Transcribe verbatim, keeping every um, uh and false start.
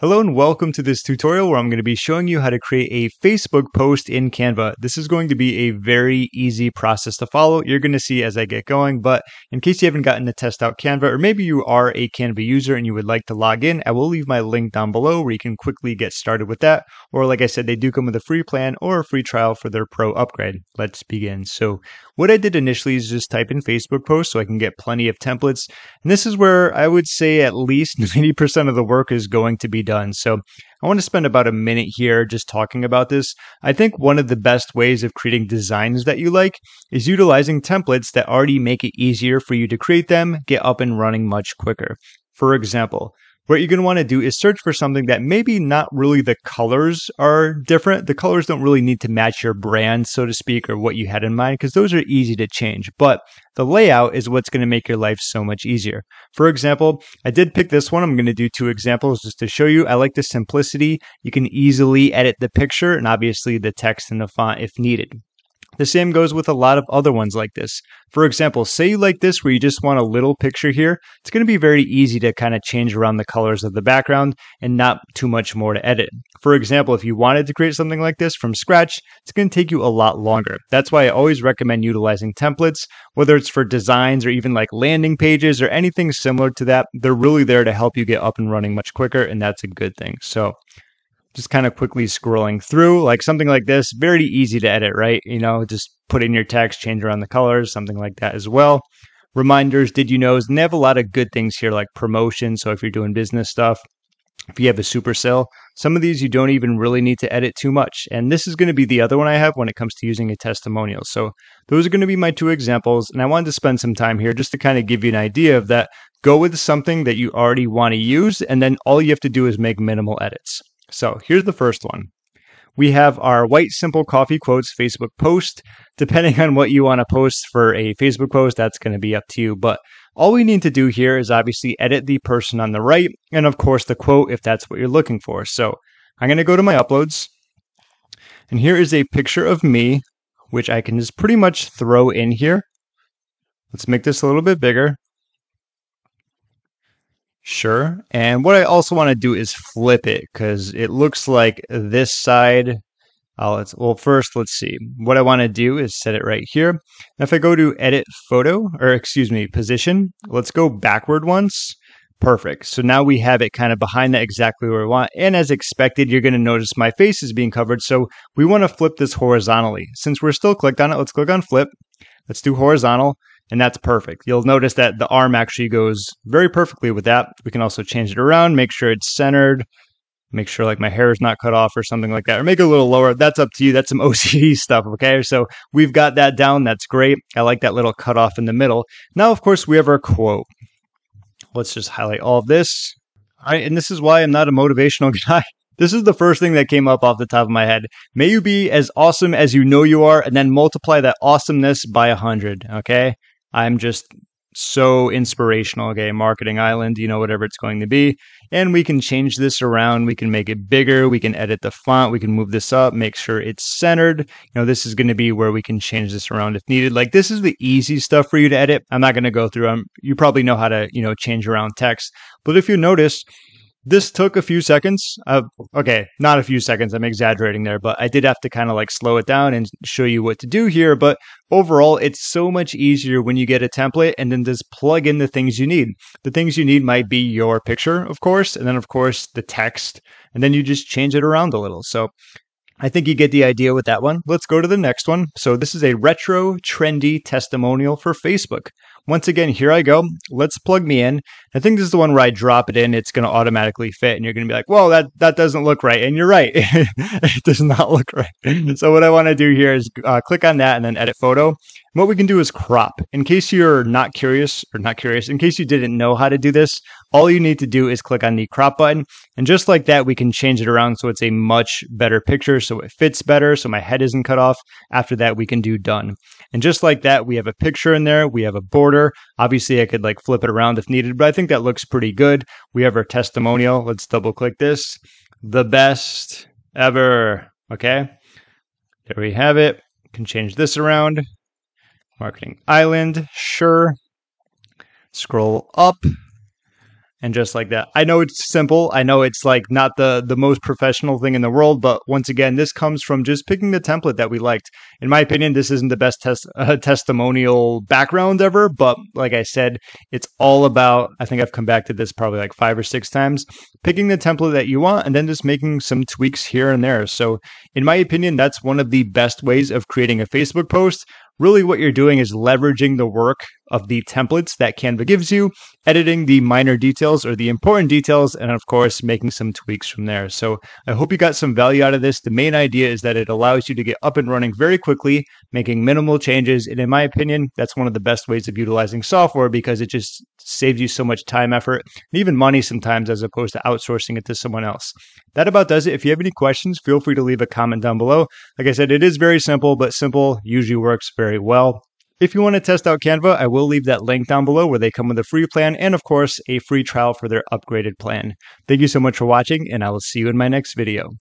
Hello and welcome to this tutorial where I'm going to be showing you how to create a Facebook post in Canva. This is going to be a very easy process to follow. You're going to see as I get going, but in case you haven't gotten to test out Canva, or maybe you are a Canva user and you would like to log in, I will leave my link down below where you can quickly get started with that. Or like I said, they do come with a free plan or a free trial for their pro upgrade. Let's begin. So what I did initially is just type in Facebook post so I can get plenty of templates. And this is where I would say at least ninety percent of the work is going to be done. Done. So I want to spend about a minute here just talking about this. I think one of the best ways of creating designs that you like is utilizing templates that already make it easier for you to create them, get up and running much quicker. For example, what you're going to want to do is search for something that maybe not really the colors are different. The colors don't really need to match your brand, so to speak, or what you had in mind, because those are easy to change. But the layout is what's going to make your life so much easier. For example, I did pick this one. I'm going to do two examples just to show you. I like the simplicity. You can easily edit the picture and obviously the text and the font if needed. The same goes with a lot of other ones like this. For example, say you like this where you just want a little picture here. It's going to be very easy to kind of change around the colors of the background and not too much more to edit. For example, if you wanted to create something like this from scratch, it's going to take you a lot longer. That's why I always recommend utilizing templates, whether it's for designs or even like landing pages or anything similar to that. They're really there to help you get up and running much quicker, and that's a good thing. So just kind of quickly scrolling through, like something like this, very easy to edit, right? You know, just put in your text, change around the colors, something like that as well. Reminders, did you knows, and they have a lot of good things here like promotion. So if you're doing business stuff, if you have a super sale, some of these you don't even really need to edit too much. And this is going to be the other one I have when it comes to using a testimonial. So those are going to be my two examples. And I wanted to spend some time here just to kind of give you an idea of that. Go with something that you already want to use, and then all you have to do is make minimal edits. So here's the first one. We have our white simple coffee quotes Facebook post. Depending on what you want to post for a Facebook post, that's going to be up to you. But all we need to do here is obviously edit the person on the right and of course the quote if that's what you're looking for. So I'm going to go to my uploads, and here is a picture of me, which I can just pretty much throw in here. Let's make this a little bit bigger. Sure. And what I also want to do is flip it because it looks like this side. Uh, let's, well, first, let's see. What I want to do is set it right here. Now, if I go to edit photo, or excuse me, position, let's go backward once. Perfect. So now we have it kind of behind that exactly where we want. And as expected, you're going to notice my face is being covered. So we want to flip this horizontally. Since we're still clicked on it, let's click on flip. Let's do horizontal. And that's perfect. You'll notice that the arm actually goes very perfectly with that. We can also change it around, make sure it's centered, make sure like my hair is not cut off or something like that, or make it a little lower. That's up to you. That's some O C D stuff, okay? So we've got that down. That's great. I like that little cutoff in the middle. Now, of course, we have our quote. Let's just highlight all of this. All right, and this is why I'm not a motivational guy. This is the first thing that came up off the top of my head. May you be as awesome as you know you are, and then multiply that awesomeness by one hundred, okay? I'm just so inspirational, okay, Marketing Island, you know, whatever it's going to be. And we can change this around. We can make it bigger. We can edit the font. We can move this up, make sure it's centered. You know, this is going to be where we can change this around if needed. Like, this is the easy stuff for you to edit. I'm not going to go through them. You probably know how to, you know, change around text. But if you notice, this took a few seconds. Uh, okay, not a few seconds. I'm exaggerating there, but I did have to kind of like slow it down and show you what to do here. But overall, it's so much easier when you get a template and then just plug in the things you need. The things you need might be your picture, of course, and then of course the text, and then you just change it around a little. So I think you get the idea with that one. Let's go to the next one. So this is a retro trendy testimonial for Facebook. Once again, here I go. Let's plug me in. I think this is the one where I drop it in. It's going to automatically fit and you're going to be like, whoa, that, that doesn't look right. And you're right. It does not look right. So what I want to do here is uh, click on that and then edit photo. And what we can do is crop. In case you're not curious or not curious, in case you didn't know how to do this, all you need to do is click on the crop button. And just like that, we can change it around so it's a much better picture. So it fits better. So my head isn't cut off. After that, we can do done. And just like that, we have a picture in there. We have a border. Obviously, I could like flip it around if needed, but I think that looks pretty good. We have our testimonial. Let's double click this. The best ever. Okay. There we have it. Can change this around. Marketing Island. Sure. Scroll up. And just like that. I know it's simple. I know it's like not the, the most professional thing in the world. But once again, this comes from just picking the template that we liked. In my opinion, this isn't the best tes- uh, testimonial background ever. But like I said, it's all about, I think I've come back to this probably like five or six times, picking the template that you want and then just making some tweaks here and there. So in my opinion, that's one of the best ways of creating a Facebook post. Really what you're doing is leveraging the work of the templates that Canva gives you, editing the minor details or the important details, and of course, making some tweaks from there. So I hope you got some value out of this. The main idea is that it allows you to get up and running very quickly, making minimal changes. And in my opinion, that's one of the best ways of utilizing software because it just saves you so much time, effort, and even money sometimes as opposed to outsourcing it to someone else. That about does it. If you have any questions, feel free to leave a comment down below. Like I said, it is very simple, but simple usually works very well. If you want to test out Canva, I will leave that link down below where they come with a free plan and, of course, a free trial for their upgraded plan. Thank you so much for watching, and I will see you in my next video.